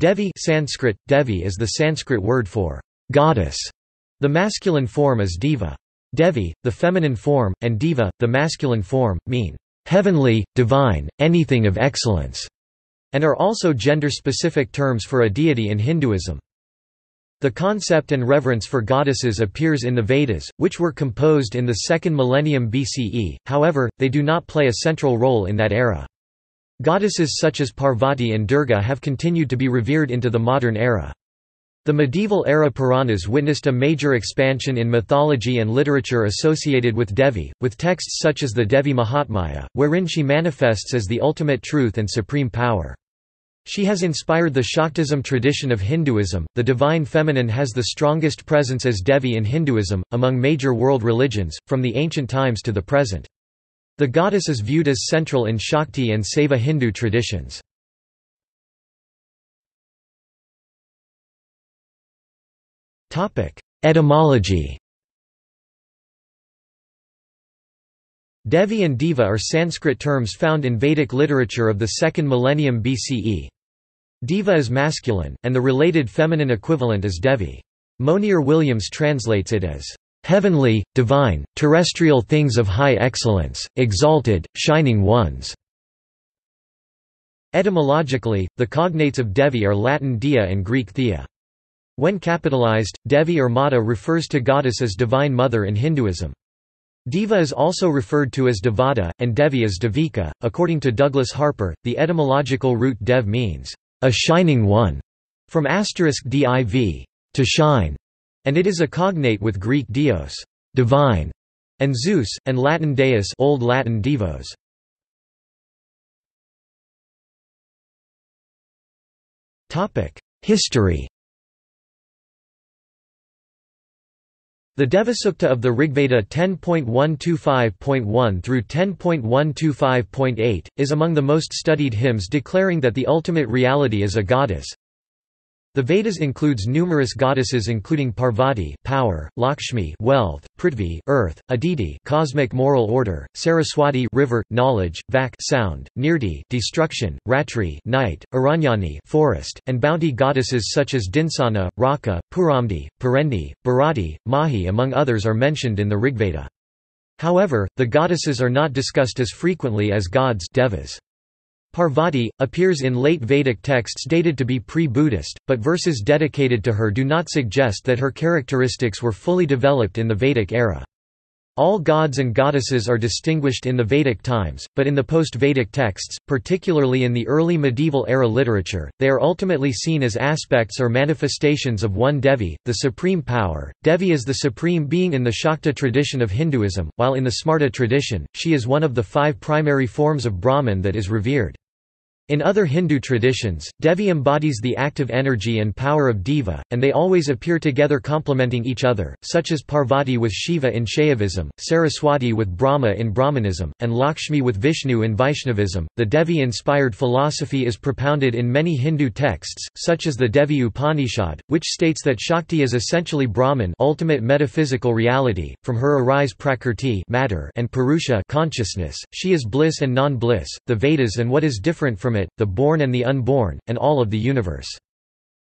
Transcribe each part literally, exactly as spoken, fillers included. Devi Sanskrit, Devi is the Sanskrit word for goddess. The masculine form is Deva. Devi, the feminine form, and Deva, the masculine form, mean heavenly, divine, anything of excellence, and are also gender-specific terms for a deity in Hinduism. The concept and reverence for goddesses appears in the Vedas, which were composed in the second millennium B C E, however, they do not play a central role in that era. Goddesses such as Parvati and Durga have continued to be revered into the modern era. The medieval era Puranas witnessed a major expansion in mythology and literature associated with Devi, with texts such as the Devi Mahatmya, wherein she manifests as the ultimate truth and supreme power. She has inspired the Shaktism tradition of Hinduism. The divine feminine has the strongest presence as Devi in Hinduism, among major world religions, from the ancient times to the present. The goddess is viewed as central in Shakti and Saiva Hindu traditions. Etymology. Devi and Deva are Sanskrit terms found in Vedic literature of the second millennium B C E. Deva is masculine, and the related feminine equivalent is Devi. Monier-Williams translates it as heavenly, divine, terrestrial things of high excellence, exalted, shining ones. Etymologically, the cognates of Devi are Latin dea and Greek thea. When capitalized, Devi or Mata refers to goddess as divine mother in Hinduism. Deva is also referred to as Devata, and Devi as Devika. According to Douglas Harper, the etymological root dev means, a shining one, from asterisk div, to shine, and it is a cognate with Greek Deos, divine, and Zeus, and Latin Deus, Old Latin Devos. Topic: History. The Devasukta of the Rigveda ten point one two five point one through ten point one two five point eight is among the most studied hymns declaring that the ultimate reality is a goddess. The Vedas includes numerous goddesses including Parvati, power, Lakshmi, wealth, Prithvi, earth, Aditi, cosmic moral order, Saraswati, river, knowledge, Vak, sound, Nirdi, destruction, Ratri, night, Aranyani, forest, and bounty goddesses such as Dinsana, Raka, Puramdi, Parendi, Bharati, Mahi among others are mentioned in the Rigveda. However, the goddesses are not discussed as frequently as gods, devas. Parvati appears in late Vedic texts dated to be pre-Buddhist, but verses dedicated to her do not suggest that her characteristics were fully developed in the Vedic era. All gods and goddesses are distinguished in the Vedic times, but in the post-Vedic texts, particularly in the early medieval era literature, they are ultimately seen as aspects or manifestations of one Devi, the supreme power. Devi is the supreme being in the Shakta tradition of Hinduism, while in the Smarta tradition, she is one of the five primary forms of Brahman that is revered. In other Hindu traditions, Devi embodies the active energy and power of Deva, and they always appear together complementing each other, such as Parvati with Shiva in Shaivism, Saraswati with Brahma in Brahmanism, and Lakshmi with Vishnu in Vaishnavism. The Devi-inspired philosophy is propounded in many Hindu texts, such as the Devi Upanishad, which states that Shakti is essentially Brahman, ultimate metaphysical reality. From her arise Prakrti, matter, and Purusha, consciousness. She is bliss and non-bliss, the Vedas and what is different from it, the born and the unborn, and all of the universe.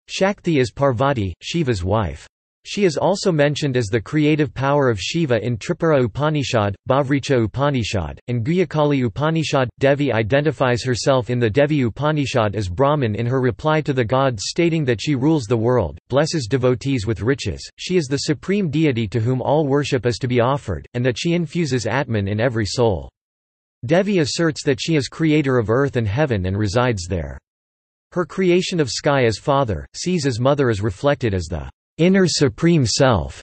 Shakti is Parvati, Shiva's wife. She is also mentioned as the creative power of Shiva in Tripura Upanishad, Bhavricha Upanishad, and Guyakali Upanishad. Devi identifies herself in the Devi Upanishad as Brahman in her reply to the gods, stating that she rules the world, blesses devotees with riches, she is the supreme deity to whom all worship is to be offered, and that she infuses Atman in every soul. Devi asserts that she is creator of earth and heaven and resides there. Her creation of sky as father, seas as mother is reflected as the inner supreme self.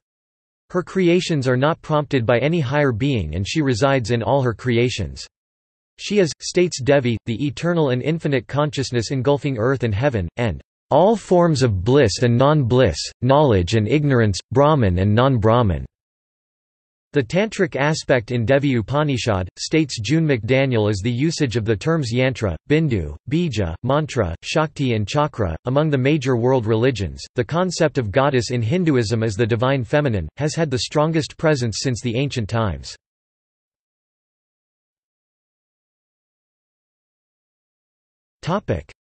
Her creations are not prompted by any higher being and she resides in all her creations. She is, states Devi, the eternal and infinite consciousness engulfing earth and heaven, and all forms of bliss and non-bliss, knowledge and ignorance, Brahman and non-Brahman. The tantric aspect in Devi Upanishad, states June McDaniel, is the usage of the terms yantra, bindu, bija, mantra, shakti, and chakra. Among the major world religions, the concept of goddess in Hinduism as the divine feminine has had the strongest presence since the ancient times.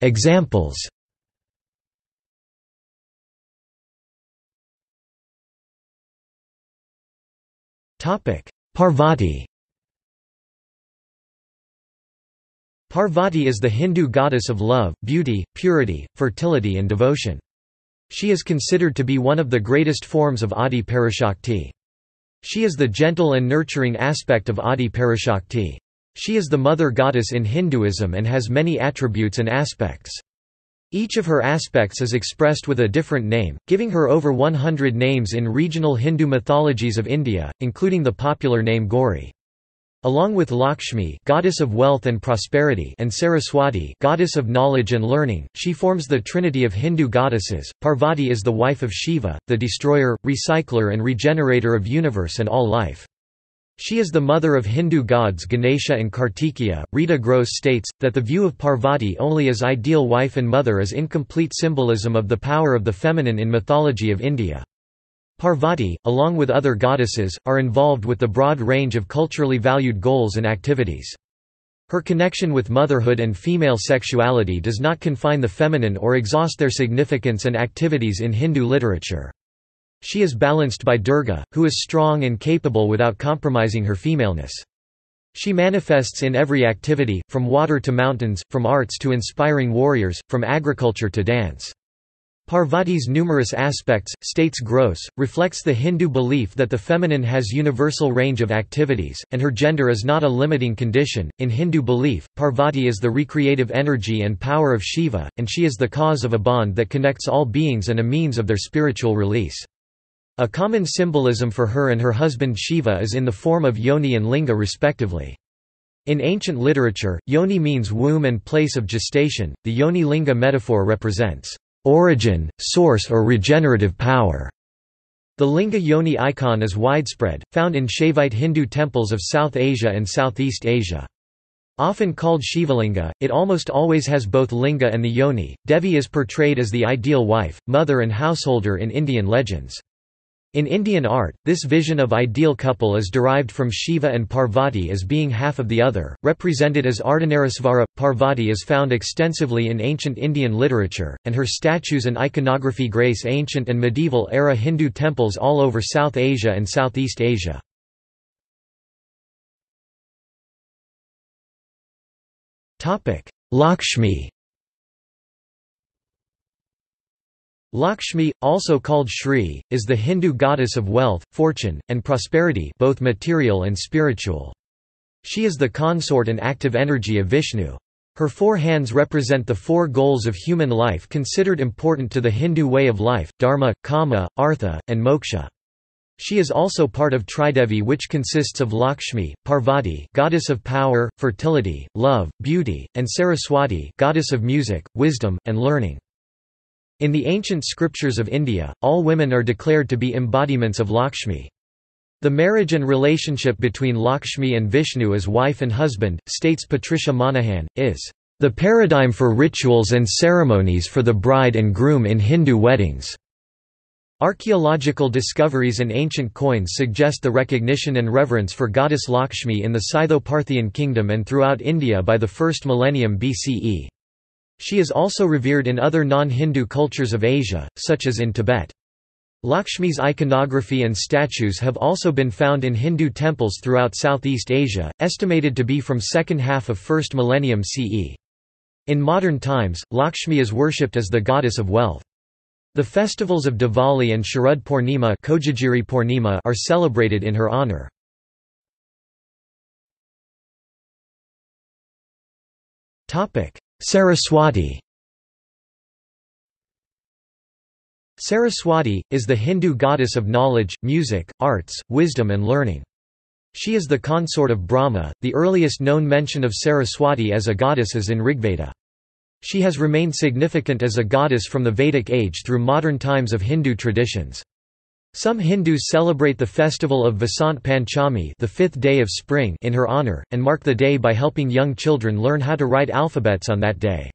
Examples Parvati. Parvati is the Hindu goddess of love, beauty, purity, fertility and devotion. She is considered to be one of the greatest forms of Adi Parashakti. She is the gentle and nurturing aspect of Adi Parashakti. She is the mother goddess in Hinduism and has many attributes and aspects. Each of her aspects is expressed with a different name, giving her over one hundred names in regional Hindu mythologies of India, including the popular name Gauri. Along with Lakshmi, goddess of wealth and prosperity, and Saraswati, goddess of knowledge and learning, she forms the trinity of Hindu goddesses. Parvati is the wife of Shiva, the destroyer, recycler and regenerator of universe and all life. She is the mother of Hindu gods Ganesha and Kartikeya. Rita Gross states that the view of Parvati only as ideal wife and mother is incomplete symbolism of the power of the feminine in mythology of India. Parvati, along with other goddesses, are involved with the broad range of culturally valued goals and activities. Her connection with motherhood and female sexuality does not confine the feminine or exhaust their significance and activities in Hindu literature. She is balanced by Durga, who is strong and capable without compromising her femaleness. She manifests in every activity, from water to mountains, from arts to inspiring warriors, from agriculture to dance. Parvati's numerous aspects, states Gross, reflects the Hindu belief that the feminine has universal range of activities, and her gender is not a limiting condition. In Hindu belief, Parvati is the recreative energy and power of Shiva, and she is the cause of a bond that connects all beings and a means of their spiritual release. A common symbolism for her and her husband Shiva is in the form of yoni and linga respectively. In ancient literature, yoni means womb and place of gestation. The yoni-linga metaphor represents origin, source or regenerative power. The linga yoni icon is widespread, found in Shaivite Hindu temples of South Asia and Southeast Asia. Often called Shivalinga, it almost always has both linga and the yoni. Devi is portrayed as the ideal wife, mother and householder in Indian legends. In Indian art, this vision of ideal couple is derived from Shiva and Parvati as being half of the other, represented as Ardhanarasvara. Parvati is found extensively in ancient Indian literature, and her statues and iconography grace ancient and medieval era Hindu temples all over South Asia and Southeast Asia. Lakshmi. Lakshmi, also called Shri, is the Hindu goddess of wealth, fortune, and prosperity, both material and spiritual. She is the consort and active energy of Vishnu. Her four hands represent the four goals of human life considered important to the Hindu way of life: dharma, kama, artha, and moksha. She is also part of Tridevi, which consists of Lakshmi, Parvati, goddess of power, fertility, love, beauty, and Saraswati, goddess of music, wisdom, and learning. In the ancient scriptures of India, all women are declared to be embodiments of Lakshmi. The marriage and relationship between Lakshmi and Vishnu as wife and husband, states Patricia Monahan, is the paradigm for rituals and ceremonies for the bride and groom in Hindu weddings. Archaeological discoveries and ancient coins suggest the recognition and reverence for goddess Lakshmi in the Scytho-Parthian kingdom and throughout India by the first millennium B C E. She is also revered in other non-Hindu cultures of Asia, such as in Tibet. Lakshmi's iconography and statues have also been found in Hindu temples throughout Southeast Asia, estimated to be from second half of first millennium C E. In modern times, Lakshmi is worshipped as the goddess of wealth. The festivals of Diwali and Sharad Purnima are celebrated in her honor. Saraswati. Saraswati is the Hindu goddess of knowledge, music, arts, wisdom and learning. She is the consort of Brahma. The earliest known mention of Saraswati as a goddess is in Rigveda. She has remained significant as a goddess from the Vedic age through modern times of Hindu traditions. Some Hindus celebrate the festival of Vasant Panchami, the fifth day of spring, in her honor, and mark the day by helping young children learn how to write alphabets on that day.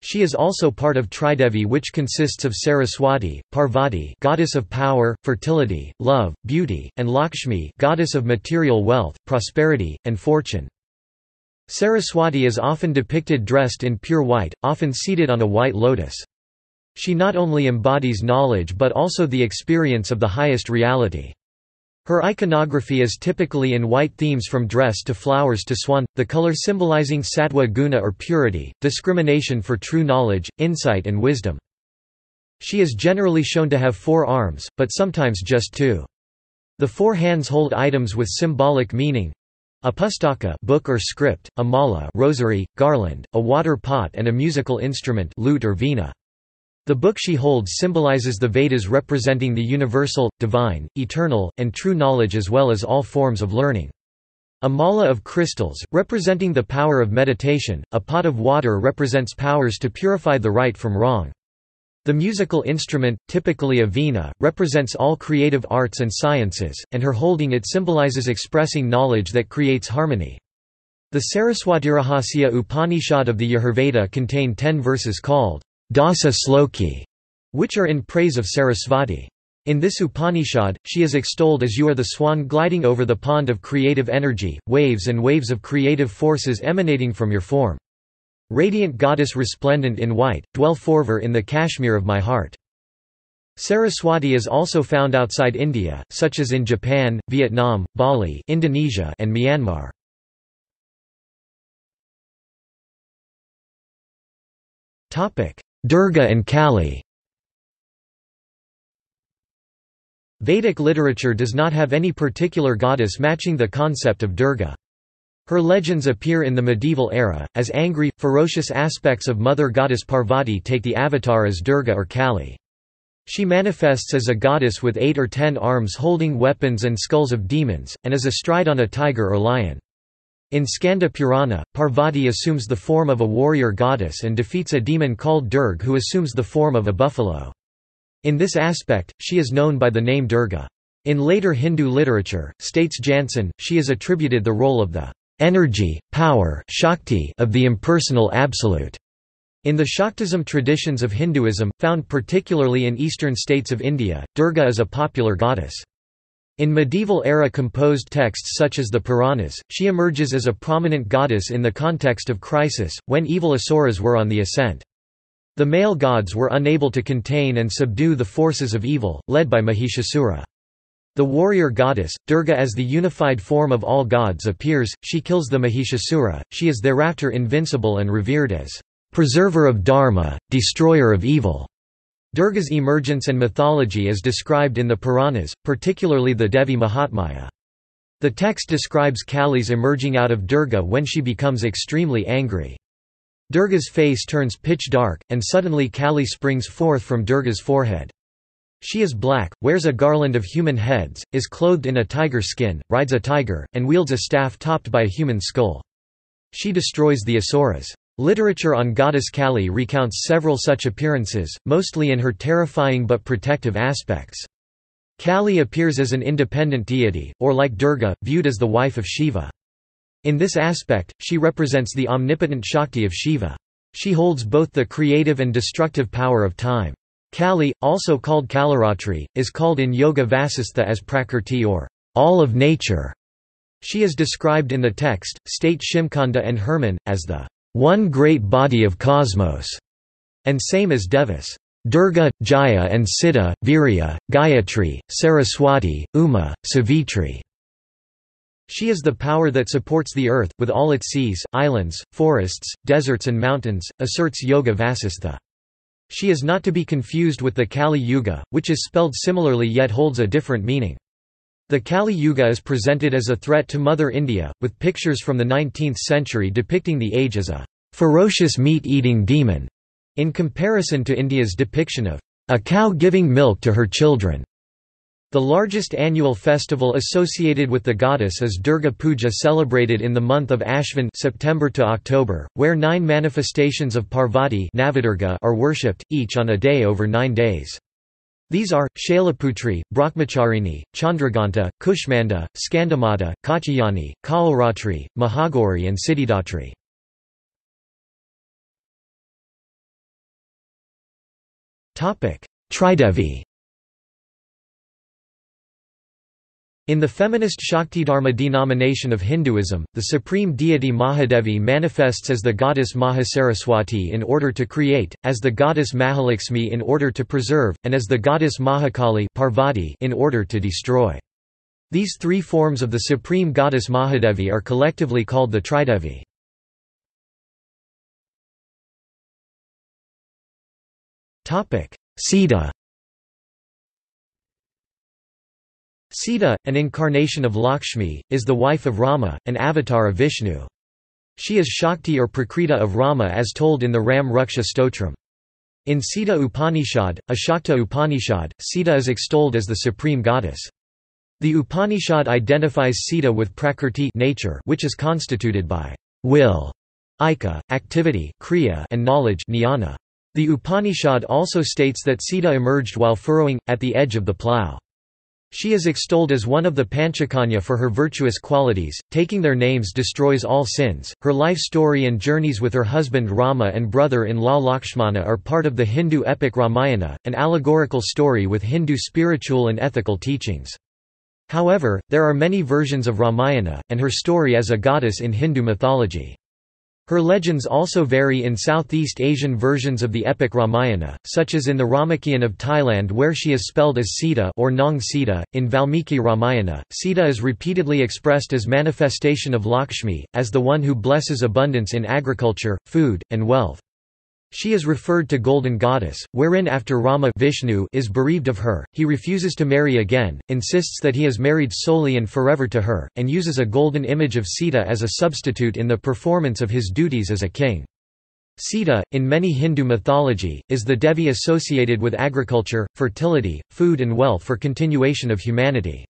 She is also part of Tridevi, which consists of Saraswati, Parvati, goddess of power, fertility, love, beauty, and Lakshmi, goddess of material wealth, prosperity, and fortune. Saraswati is often depicted dressed in pure white, often seated on a white lotus. She not only embodies knowledge but also the experience of the highest reality. Her iconography is typically in white, themes from dress to flowers to swan, the color symbolizing sattva guna or purity, discrimination for true knowledge, insight and wisdom. She is generally shown to have four arms, but sometimes just two. The four hands hold items with symbolic meaning: a pustaka, book or script, a mala, rosary, garland, a water pot and a musical instrument, lute or veena. The book she holds symbolizes the Vedas, representing the universal, divine, eternal, and true knowledge, as well as all forms of learning. A mala of crystals, representing the power of meditation, a pot of water represents powers to purify the right from wrong. The musical instrument, typically a veena, represents all creative arts and sciences, and her holding it symbolizes expressing knowledge that creates harmony. The Saraswatirahasya Upanishad of the Yajurveda contain ten verses called Dasa Sloki, which are in praise of Sarasvati. In this Upanishad, she is extolled as "You are the swan gliding over the pond of creative energy, waves and waves of creative forces emanating from your form. Radiant goddess resplendent in white, dwell forever in the Kashmir of my heart." Saraswati is also found outside India, such as in Japan, Vietnam, Bali, Indonesia, and Myanmar. Durga and Kali. Vedic literature does not have any particular goddess matching the concept of Durga. Her legends appear in the medieval era, as angry, ferocious aspects of mother goddess Parvati take the avatar as Durga or Kali. She manifests as a goddess with eight or ten arms holding weapons and skulls of demons, and is astride on a tiger or lion. In Skanda Purana, Parvati assumes the form of a warrior goddess and defeats a demon called Durg, who assumes the form of a buffalo. In this aspect, she is known by the name Durga. In later Hindu literature, states Jansen, she is attributed the role of the energy, power, Shakti of the impersonal absolute. In the Shaktism traditions of Hinduism, found particularly in eastern states of India, Durga is a popular goddess. In medieval-era composed texts such as the Puranas, she emerges as a prominent goddess in the context of crisis, when evil asuras were on the ascent. The male gods were unable to contain and subdue the forces of evil, led by Mahishasura. The warrior goddess, Durga, as the unified form of all gods, appears, she kills the Mahishasura, she is thereafter invincible and revered as preserver of Dharma, destroyer of evil. Durga's emergence and mythology is described in the Puranas, particularly the Devi Mahatmya. The text describes Kali's emerging out of Durga when she becomes extremely angry. Durga's face turns pitch dark, and suddenly Kali springs forth from Durga's forehead. She is black, wears a garland of human heads, is clothed in a tiger skin, rides a tiger, and wields a staff topped by a human skull. She destroys the asuras. Literature on goddess Kali recounts several such appearances, mostly in her terrifying but protective aspects. Kali appears as an independent deity, or like Durga, viewed as the wife of Shiva. In this aspect, she represents the omnipotent Shakti of Shiva. She holds both the creative and destructive power of time. Kali, also called Kalaratri, is called in Yoga Vasistha as Prakrti, or all of nature. She is described in the text, state Shimkhanda and Hermann, as the one great body of cosmos, and same as Devas. Durga, Jaya and Siddha, Virya, Gayatri, Saraswati, Uma, Savitri. She is the power that supports the earth, with all its seas, islands, forests, deserts and mountains, asserts Yoga Vasistha. She is not to be confused with the Kali Yuga, which is spelled similarly yet holds a different meaning. The Kali Yuga is presented as a threat to Mother India, with pictures from the nineteenth century depicting the age as a ferocious meat-eating demon, in comparison to India's depiction of a cow giving milk to her children. The largest annual festival associated with the goddess is Durga Puja, celebrated in the month of Ashvin, September to October, where nine manifestations of Parvati are worshipped, each on a day over nine days. These are Shailaputri, Brahmacharini, Chandraganta, Kushmanda, Skandamata, Kachayani, Kalaratri, Mahagori, and Siddhidatri. Topic: Tridevi. In the feminist Shaktidharma denomination of Hinduism, the supreme deity Mahadevi manifests as the goddess Mahasaraswati in order to create, as the goddess Mahalakshmi in order to preserve, and as the goddess Mahakali Parvati in order to destroy. These three forms of the supreme goddess Mahadevi are collectively called the Tridevi. Sita. Sita, an incarnation of Lakshmi, is the wife of Rama, an avatar of Vishnu. She is Shakti or Prakriti of Rama as told in the Ram Ruksha Stotram. In Sita Upanishad, Ashakta Upanishad, Sita is extolled as the supreme goddess. The Upanishad identifies Sita with Prakriti nature, which is constituted by will, aika, activity, kriya, and knowledge, jnana. The Upanishad also states that Sita emerged while furrowing, at the edge of the plough. She is extolled as one of the Panchakanya for her virtuous qualities, taking their names destroys all sins. Her life story and journeys with her husband Rama and brother-in-law Lakshmana are part of the Hindu epic Ramayana, an allegorical story with Hindu spiritual and ethical teachings. However, there are many versions of Ramayana, and her story as a goddess in Hindu mythology. Her legends also vary in Southeast Asian versions of the epic Ramayana, such as in the Ramakien of Thailand where she is spelled as Sita or Nong Sita. In Valmiki Ramayana, Sita is repeatedly expressed as manifestation of Lakshmi, as the one who blesses abundance in agriculture, food, and wealth. She is referred to Golden Goddess, wherein after Rama Vishnu is bereaved of her, he refuses to marry again, insists that he is married solely and forever to her, and uses a golden image of Sita as a substitute in the performance of his duties as a king. Sita, in many Hindu mythology, is the Devi associated with agriculture, fertility, food and wealth for continuation of humanity.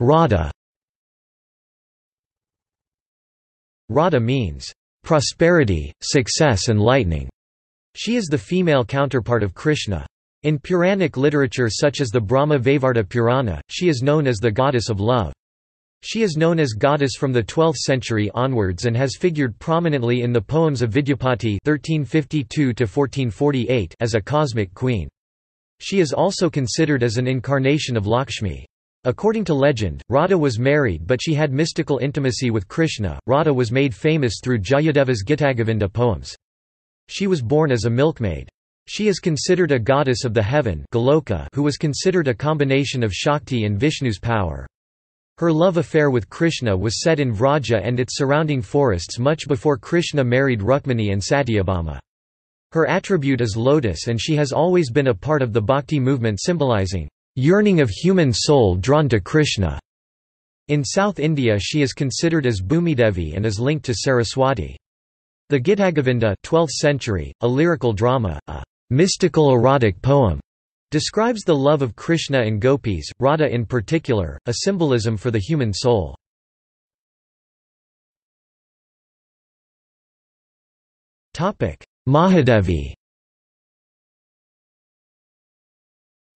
Radha. Radha means, "...prosperity, success and lightning." She is the female counterpart of Krishna. In Puranic literature such as the Brahma Vaivarta Purana, she is known as the goddess of love. She is known as goddess from the twelfth century onwards and has figured prominently in the poems of Vidyapati thirteen fifty-two to fourteen forty-eight as a cosmic queen. She is also considered as an incarnation of Lakshmi. According to legend, Radha was married but she had mystical intimacy with Krishna. Radha was made famous through Jayadeva's Gitagavinda poems. She was born as a milkmaid. She is considered a goddess of the heaven Goloka, who was considered a combination of Shakti and Vishnu's power. Her love affair with Krishna was set in Vraja and its surrounding forests much before Krishna married Rukmini and Satyabhama. Her attribute is lotus and she has always been a part of the bhakti movement symbolizing yearning of human soul drawn to Krishna. In South India she is considered as Bhumidevi and is linked to Saraswati. The Gitagavinda twelfth century, a lyrical drama, a mystical erotic poem, describes the love of Krishna and gopis, Radha in particular, a symbolism for the human soul. Mahadevi.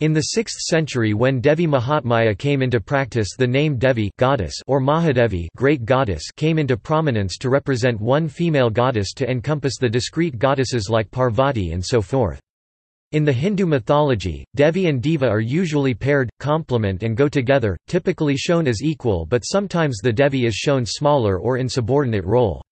In the sixth century when Devi Mahatmya came into practice, the name Devi goddess or Mahadevi great goddess came into prominence to represent one female goddess to encompass the discrete goddesses like Parvati and so forth. In the Hindu mythology, Devi and Deva are usually paired, complement and go together, typically shown as equal but sometimes the Devi is shown smaller or in subordinate role.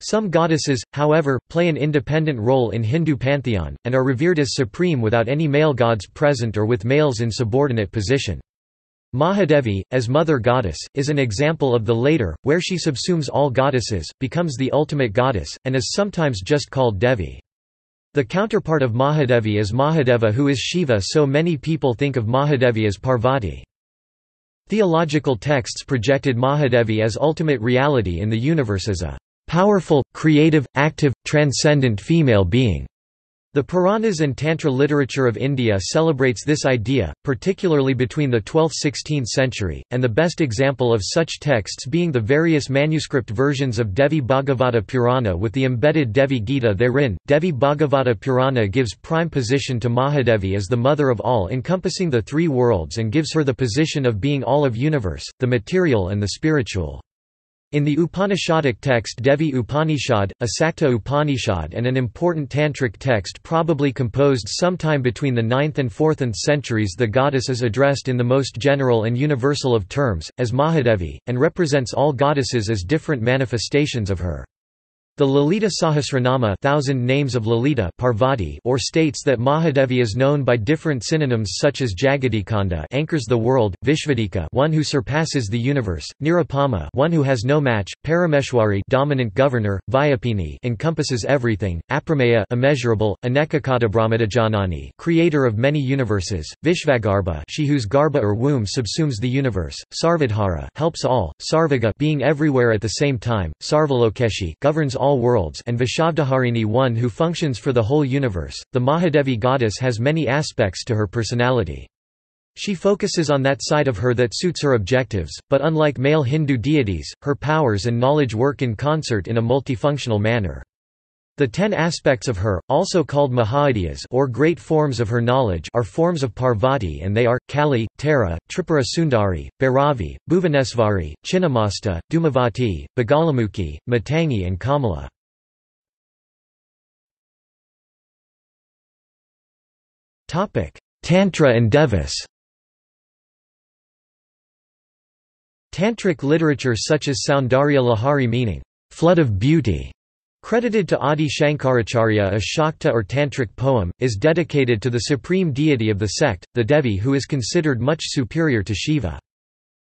Some goddesses, however, play an independent role in Hindu pantheon, and are revered as supreme without any male gods present or with males in subordinate position. Mahadevi, as mother goddess, is an example of the latter, where she subsumes all goddesses, becomes the ultimate goddess, and is sometimes just called Devi. The counterpart of Mahadevi is Mahadeva, who is Shiva, so many people think of Mahadevi as Parvati. Theological texts projected Mahadevi as ultimate reality in the universe as a powerful, creative, active, transcendent female being. The Puranas and Tantra literature of India celebrates this idea, particularly between the twelfth to sixteenth century, and the best example of such texts being the various manuscript versions of Devi Bhagavata Purana with the embedded Devi Gita therein. Devi Bhagavata Purana gives prime position to Mahadevi as the mother of all encompassing the three worlds and gives her the position of being all of universe, the material and the spiritual. In the Upanishadic text Devi Upanishad, Asakta Upanishad and an important Tantric text probably composed sometime between the ninth and fourteenth centuries, the goddess is addressed in the most general and universal of terms, as Mahadevi, and represents all goddesses as different manifestations of her. The Lalita Sahasranama, Thousand Names of Lalita, Parvati, or states that Mahadevi is known by different synonyms such as Jagadikanda, anchors the world; Vishvadika, one who surpasses the universe; Nirupama, one who has no match; Parameshwari, dominant governor; Vyapini, encompasses everything; Aprameya, immeasurable; Anekakadabrahmadajanani, creator of many universes; Vishvagarbha, she whose garba or womb subsumes the universe; Sarvadhara, helps all; Sarvaga, being everywhere at the same time; Sarvalokeshi, governs all all worlds; and Vishavdharini, one who functions for the whole universe. The Mahadevi goddess has many aspects to her personality. She focuses on that side of her that suits her objectives, but unlike male Hindu deities, her powers and knowledge work in concert in a multifunctional manner. The ten aspects of her, also called Mahadiyas or great forms of her knowledge, are forms of Parvati, and they are Kali, Tara, Tripura Sundari, Bhairavi, Bhuvanesvari, Chinnamasta, Dumavati, Bagalamukhi, Matangi and Kamala. Tantra and Devas. Tantric literature such as Soundarya Lahari, meaning, "flood of beauty", credited to Adi Shankaracharya as Shakta or Tantric poem, is dedicated to the supreme deity of the sect, the Devi, who is considered much superior to Shiva.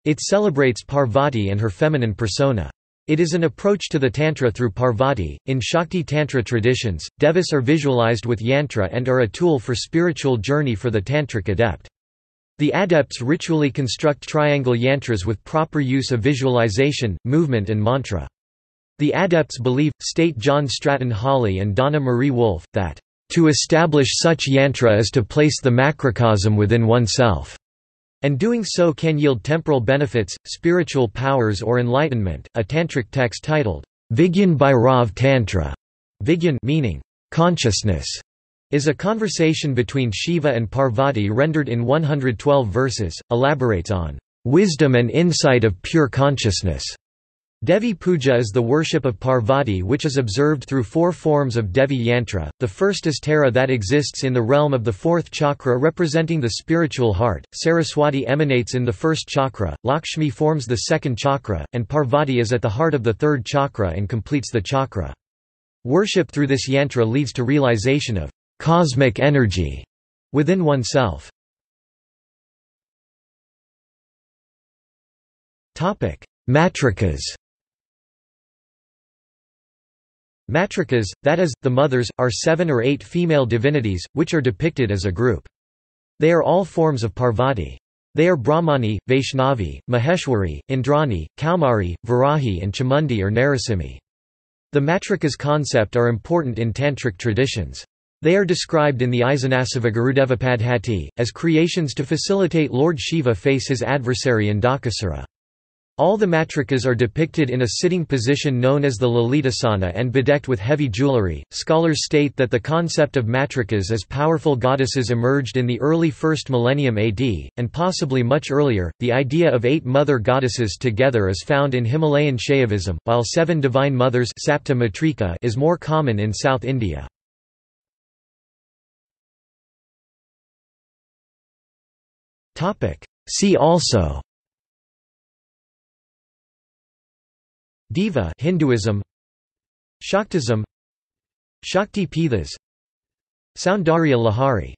It celebrates Parvati and her feminine persona. It is an approach to the Tantra through Parvati. In Shakti Tantra traditions, Devas are visualized with yantra and are a tool for spiritual journey for the Tantric adept. The adepts ritually construct triangle yantras with proper use of visualization, movement and mantra. The adepts believe, state John Stratton Hawley and Donna Marie Wolfe, that, "...to establish such yantra is to place the macrocosm within oneself, and doing so can yield temporal benefits, spiritual powers or enlightenment." A Tantric text titled, "Vigyan Bhairav Tantra", Vigyan meaning, "consciousness", is a conversation between Shiva and Parvati rendered in one hundred twelve verses, elaborates on, "...wisdom and insight of pure consciousness." Devi Puja is the worship of Parvati, which is observed through four forms of Devi yantra. The first is Tara, that exists in the realm of the fourth chakra, representing the spiritual heart. Saraswati emanates in the first chakra, Lakshmi forms the second chakra, and Parvati is at the heart of the third chakra and completes the chakra. Worship through this yantra leads to realization of cosmic energy within oneself. Topic: Matrikas. Matrikas, that is, the mothers, are seven or eight female divinities, which are depicted as a group. They are all forms of Parvati. They are Brahmani, Vaishnavi, Maheshwari, Indrani, Kaumari, Varahi and Chamundi or Narasimhi. The matrikas concept are important in Tantric traditions. They are described in the Isanassavagurudevapadhati, as creations to facilitate Lord Shiva face his adversary in Dakasura. All the matrikas are depicted in a sitting position known as the Lalitasana and bedecked with heavy jewelry. Scholars state that the concept of matrikas as powerful goddesses emerged in the early first millennium A D, and possibly much earlier. The idea of eight mother goddesses together is found in Himalayan Shaivism, while seven divine mothers is more common in South India. See also: Deva, Hinduism, Shaktism, Shakti Pithas, Soundarya Lahari.